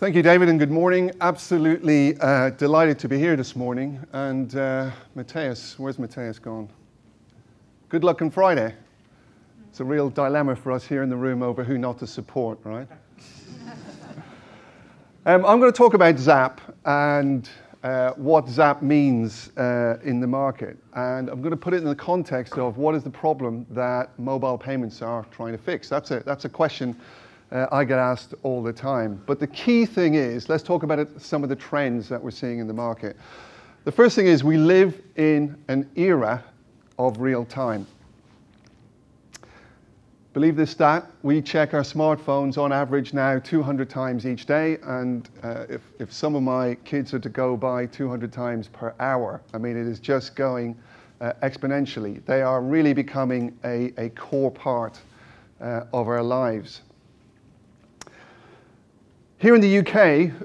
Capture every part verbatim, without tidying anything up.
Thank you, David, and good morning. Absolutely uh, delighted to be here this morning. And uh, Mateus, where's Mateus gone? Good luck on Friday. It's a real dilemma for us here in the room over who not to support, right? um, I'm going to talk about Zapp and uh, what Zapp means uh, in the market. And I'm going to put it in the context of what is the problem that mobile payments are trying to fix. That's a, that's a question Uh, I get asked all the time. But the key thing is, let's talk about it, some of the trends that we're seeing in the market. The first thing is we live in an era of real time. Believe this stat, we check our smartphones on average now two hundred times each day, and uh, if, if some of my kids are to go by two hundred times per hour, I mean, it is just going uh, exponentially. They are really becoming a, a core part uh, of our lives. Here in the U K,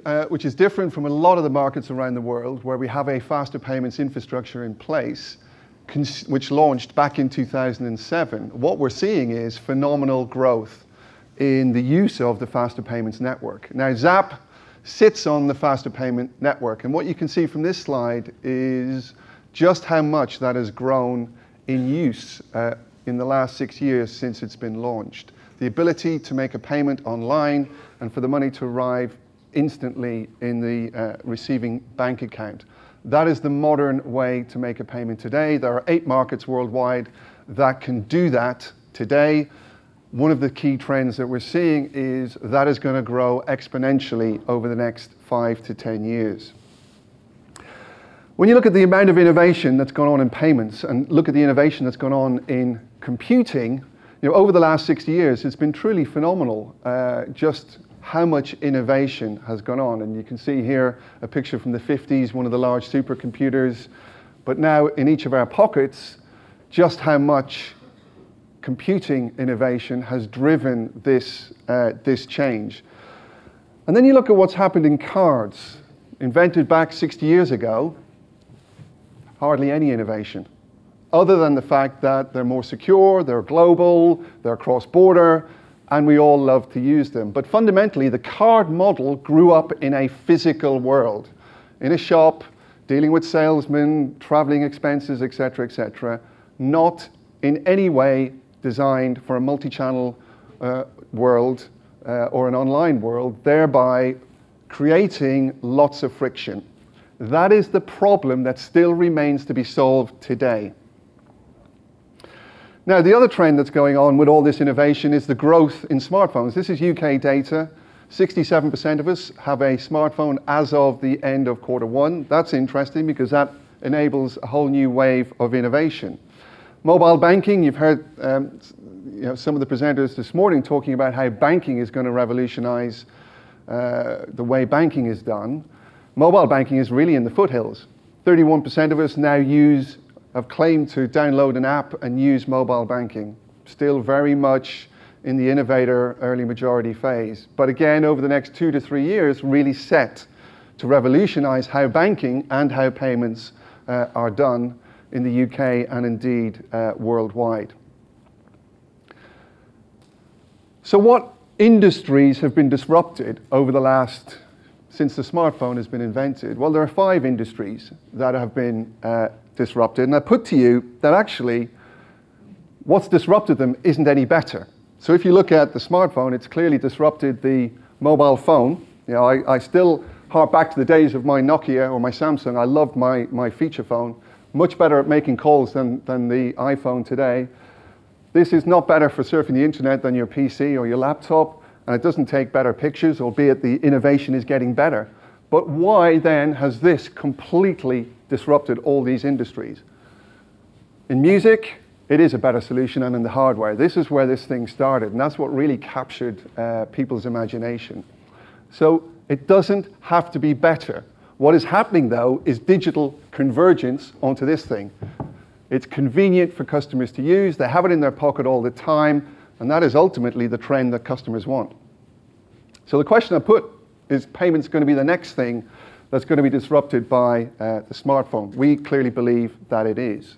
uh, which is different from a lot of the markets around the world, where we have a faster payments infrastructure in place, which launched back in two thousand seven, what we're seeing is phenomenal growth in the use of the faster payments network. Now, Zapp sits on the faster payment network, and what you can see from this slide is just how much that has grown in use uh, in the last six years since it's been launched. The ability to make a payment online and for the money to arrive instantly in the uh, receiving bank account. That is the modern way to make a payment today. There are eight markets worldwide that can do that today. One of the key trends that we're seeing is that is going to grow exponentially over the next five to ten years. When you look at the amount of innovation that's gone on in payments and look at the innovation that's gone on in computing, you know, over the last sixty years, it's been truly phenomenal uh, just how much innovation has gone on. And you can see here a picture from the fifties, one of the large supercomputers. But now in each of our pockets, just how much computing innovation has driven this, uh, this change. And then you look at what's happened in cards, invented back sixty years ago, hardly any innovation, other than the fact that they're more secure, they're global, they're cross-border, and we all love to use them. But fundamentally, the card model grew up in a physical world, in a shop, dealing with salesmen, traveling expenses, et cetera, et cetera, not in any way designed for a multi-channel uh, world uh, or an online world, thereby creating lots of friction. That is the problem that still remains to be solved today. Now, the other trend that's going on with all this innovation is the growth in smartphones. This is U K data. sixty-seven percent of us have a smartphone as of the end of quarter one. That's interesting because that enables a whole new wave of innovation. Mobile banking, you've heard um, you know, some of the presenters this morning talking about how banking is going to revolutionize uh, the way banking is done. Mobile banking is really in the foothills. thirty-one percent of us now use have claimed to download an app and use mobile banking, still very much in the innovator early majority phase. But again, over the next two to three years, really set to revolutionize how banking and how payments uh, are done in the U K and indeed uh, worldwide. So what industries have been disrupted over the last, since the smartphone has been invented? Well, there are five industries that have been uh, disrupted, and I put to you that actually what's disrupted them isn't any better. So if you look at the smartphone, it's clearly disrupted the mobile phone. You know, I, I still harp back to the days of my Nokia or my Samsung. I loved my, my feature phone. Much better at making calls than, than the iPhone today. This is not better for surfing the internet than your P C or your laptop, and it doesn't take better pictures, albeit the innovation is getting better. But why then has this completely disrupted all these industries? In music, it is a better solution, and in the hardware. This is where this thing started, and that's what really captured uh, people's imagination. So it doesn't have to be better. What is happening, though, is digital convergence onto this thing. It's convenient for customers to use. They have it in their pocket all the time, and that is ultimately the trend that customers want. So the question I put is, payments going to be the next thing that's going to be disrupted by uh, the smartphone? We clearly believe that it is.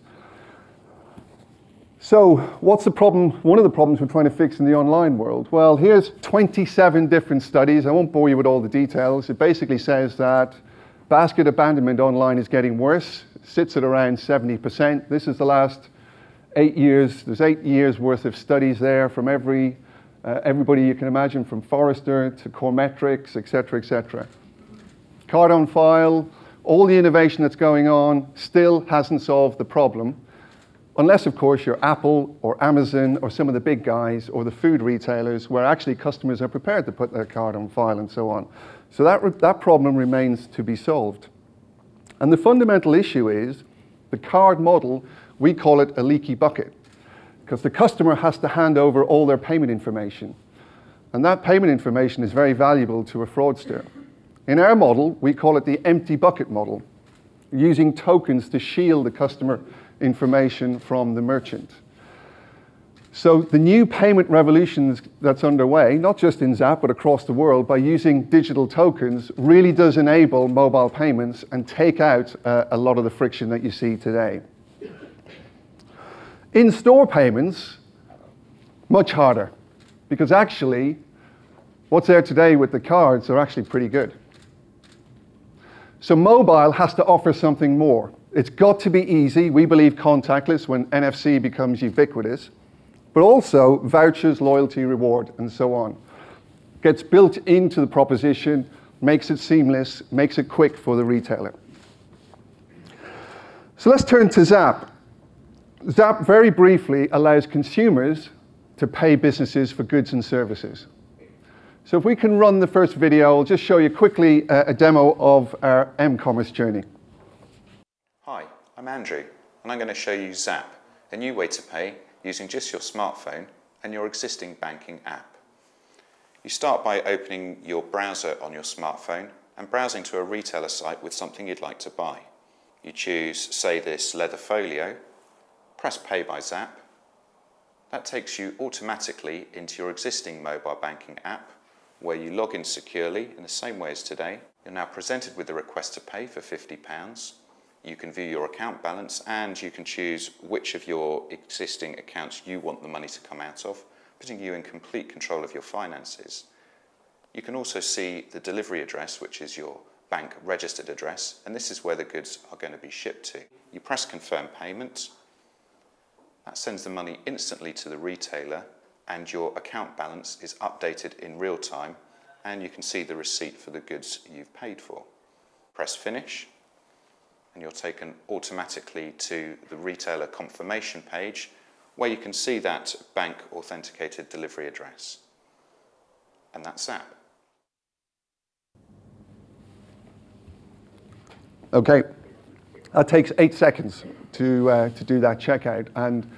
So what's the problem? One of the problems we're trying to fix in the online world. Well, here's twenty-seven different studies. I won't bore you with all the details. It basically says that basket abandonment online is getting worse. It sits at around seventy percent. This is the last eight years. There's eight years worth of studies there from every, uh, everybody you can imagine, from Forrester to CoreMetrics, et cetera, et cetera. Card on file, all the innovation that's going on still hasn't solved the problem. Unless, of course, you're Apple or Amazon or some of the big guys or the food retailers where actually customers are prepared to put their card on file and so on. So that, that problem remains to be solved. And the fundamental issue is the card model, we call it a leaky bucket, because the customer has to hand over all their payment information. And that payment information is very valuable to a fraudster. In our model, we call it the empty bucket model, using tokens to shield the customer information from the merchant. So the new payment revolution that's underway, not just in Zapp, but across the world, by using digital tokens, really does enable mobile payments and take out uh, a lot of the friction that you see today. In-store payments, much harder, because actually, what's there today with the cards are actually pretty good. So mobile has to offer something more. It's got to be easy. We believe contactless when N F C becomes ubiquitous, but also vouchers, loyalty, reward, and so on. Gets built into the proposition, makes it seamless, makes it quick for the retailer. So let's turn to Zapp. Zapp, very briefly, allows consumers to pay businesses for goods and services. So if we can run the first video, I'll just show you quickly a demo of our m-commerce journey. Hi, I'm Andrew, and I'm going to show you Zapp, a new way to pay using just your smartphone and your existing banking app. You start by opening your browser on your smartphone and browsing to a retailer site with something you'd like to buy. You choose, say, this leather folio, press Pay by Zapp. That takes you automatically into your existing mobile banking app, where you log in securely in the same way as today. You're now presented with the request to pay for fifty pounds. You can view your account balance and you can choose which of your existing accounts you want the money to come out of, putting you in complete control of your finances. You can also see the delivery address, which is your bank registered address, and this is where the goods are going to be shipped to. You press confirm payment. That sends the money instantly to the retailer and your account balance is updated in real time, and you can see the receipt for the goods you've paid for. Press finish. And you're taken automatically to the retailer confirmation page, where you can see that bank authenticated delivery address. And that's Zapp. Okay, that takes eight seconds to, uh, to do that checkout. And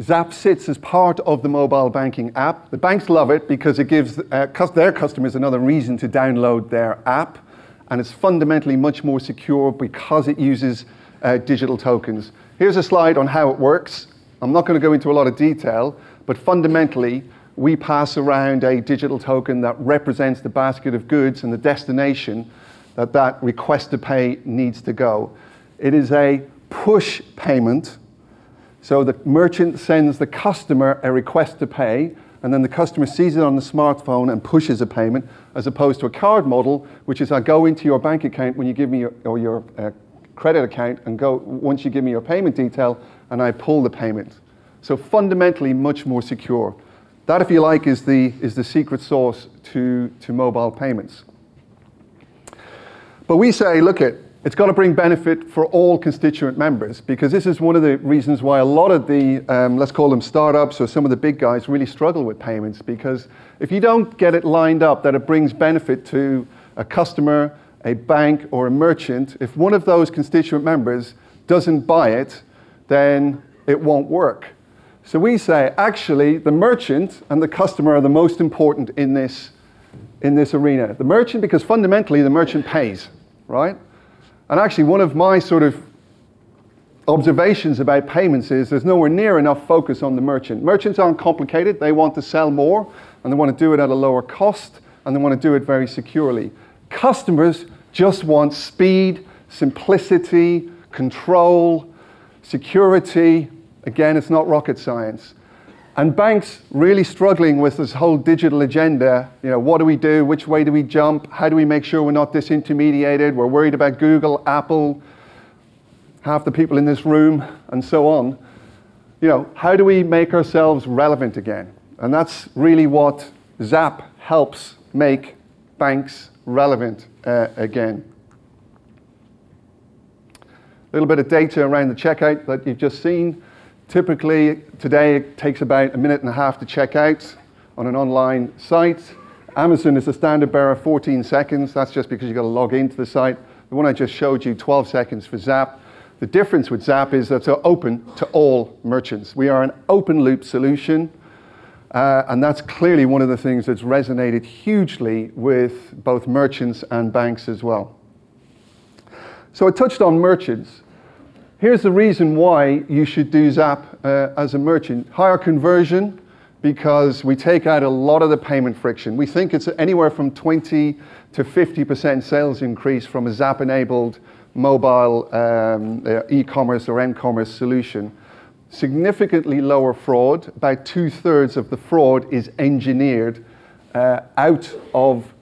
Zapp sits as part of the mobile banking app. The banks love it because it gives uh, their customers another reason to download their app. And it's fundamentally much more secure because it uses uh, digital tokens. Here's a slide on how it works. I'm not going to go into a lot of detail, but fundamentally, we pass around a digital token that represents the basket of goods and the destination that that request to pay needs to go. It is a push payment. So the merchant sends the customer a request to pay, and then the customer sees it on the smartphone and pushes a payment, as opposed to a card model, which is I go into your bank account when you give me your, or your uh, credit account, and go once you give me your payment detail, and I pull the payment. So fundamentally, much more secure. That, if you like, is the is the secret sauce to to mobile payments. But we say, look it, it's got to bring benefit for all constituent members, because this is one of the reasons why a lot of the, um, let's call them startups or some of the big guys, really struggle with payments, because if you don't get it lined up that it brings benefit to a customer, a bank, or a merchant, if one of those constituent members doesn't buy it, then it won't work. So we say, actually, the merchant and the customer are the most important in this, in this arena. The merchant, because fundamentally the merchant pays, right? And actually, one of my sort of observations about payments is there's nowhere near enough focus on the merchant. Merchants aren't complicated. They want to sell more, and they want to do it at a lower cost, and they want to do it very securely. Customers just want speed, simplicity, control, security, Again, it's not rocket science. And banks really struggling with this whole digital agenda. You know, what do we do? Which way do we jump? How do we make sure we're not disintermediated? We're worried about Google, Apple, half the people in this room, and so on. You know, how do we make ourselves relevant again? And that's really what Zapp helps make banks relevant uh, again. A little bit of data around the checkout that you've just seen. Typically, today it takes about a minute and a half to check out on an online site. Amazon is the standard bearer, fourteen seconds. That's just because you've got to log into the site. The one I just showed you, twelve seconds for Zapp. The difference with Zapp is that it's open to all merchants. We are an open loop solution, uh, and that's clearly one of the things that's resonated hugely with both merchants and banks as well. So I touched on merchants. Here's the reason why you should do Zapp uh, as a merchant. Higher conversion, because we take out a lot of the payment friction. We think it's anywhere from twenty to fifty percent sales increase from a Zapp-enabled mobile um, uh, e-commerce or m-commerce solution. Significantly lower fraud. About two-thirds of the fraud is engineered uh, out of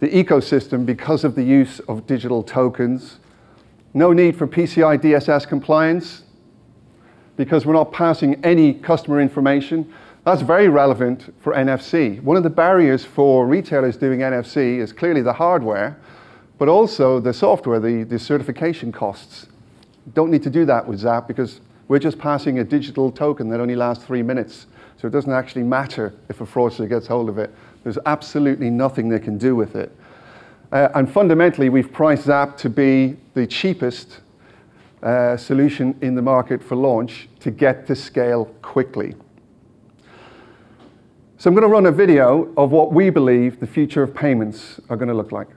the ecosystem because of the use of digital tokens. No need for P C I D S S compliance because we're not passing any customer information. That's very relevant for N F C. One of the barriers for retailers doing N F C is clearly the hardware, but also the software, the, the certification costs. Don't need to do that with Zapp because we're just passing a digital token that only lasts three minutes. So it doesn't actually matter if a fraudster gets hold of it. There's absolutely nothing they can do with it. Uh, and fundamentally, we've priced Zapp to be the cheapest uh, solution in the market for launch to get to scale quickly. So I'm going to run a video of what we believe the future of payments are going to look like.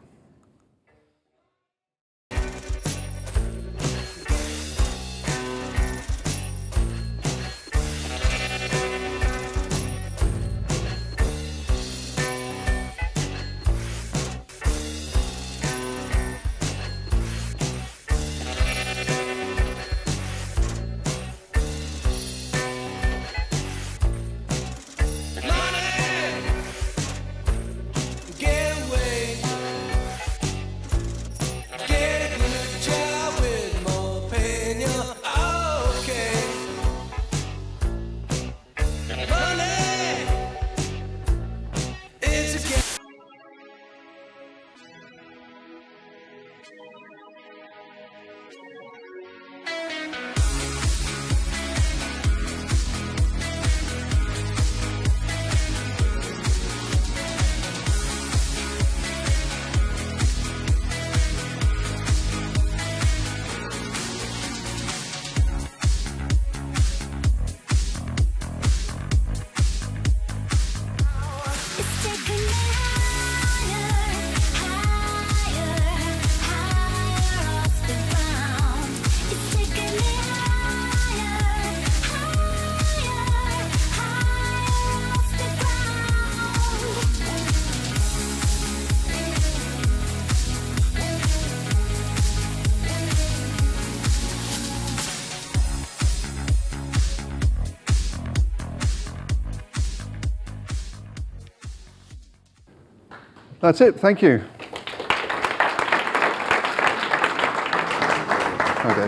That's it, thank you. Okay.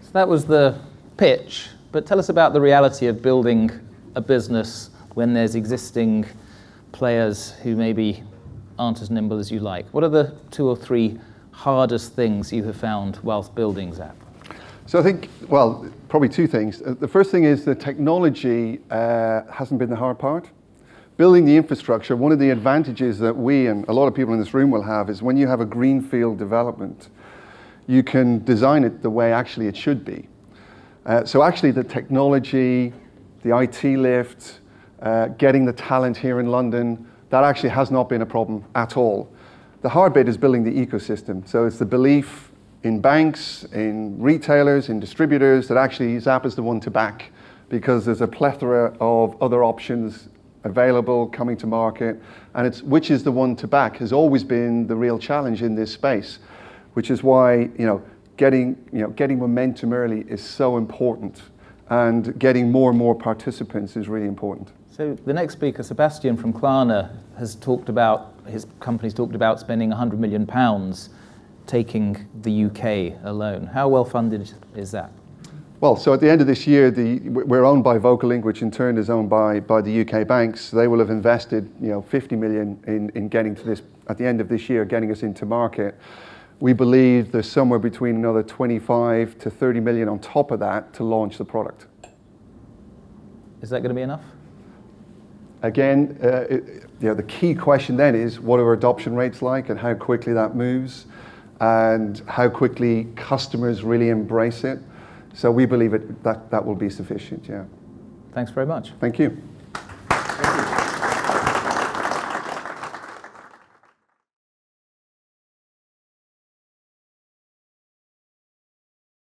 So that was the pitch, but tell us about the reality of building a business when there's existing players who maybe aren't as nimble as you like. What are the two or three hardest things you have found whilst building Zapp? So I think, well, probably two things. The first thing is the technology uh, hasn't been the hard part. Building the infrastructure, one of the advantages that we and a lot of people in this room will have is when you have a greenfield development, you can design it the way actually it should be. Uh, so actually the technology, the I T lift, uh, getting the talent here in London, that actually has not been a problem at all. The hard bit is building the ecosystem. So it's the belief in banks, in retailers, in distributors that actually Zapp is the one to back because there's a plethora of other options available, coming to market, and it's which is the one to back has always been the real challenge in this space, which is why you know getting you know getting momentum early is so important, and getting more and more participants is really important. So the next speaker, Sebastian from Klarna, has talked about, his company's talked about spending one hundred million pounds taking the U K alone. How well funded is that? Well, so at the end of this year, the, we're owned by Vocalink, which in turn is owned by, by the U K banks. They will have invested, you know, fifty million in, in getting to this, at the end of this year, getting us into market. We believe there's somewhere between another twenty-five to thirty million on top of that to launch the product. Is that going to be enough? Again, uh, it, you know, the key question then is, what are adoption rates like and how quickly that moves and how quickly customers really embrace it. So we believe it, that that will be sufficient, yeah. Thanks very much. Thank you.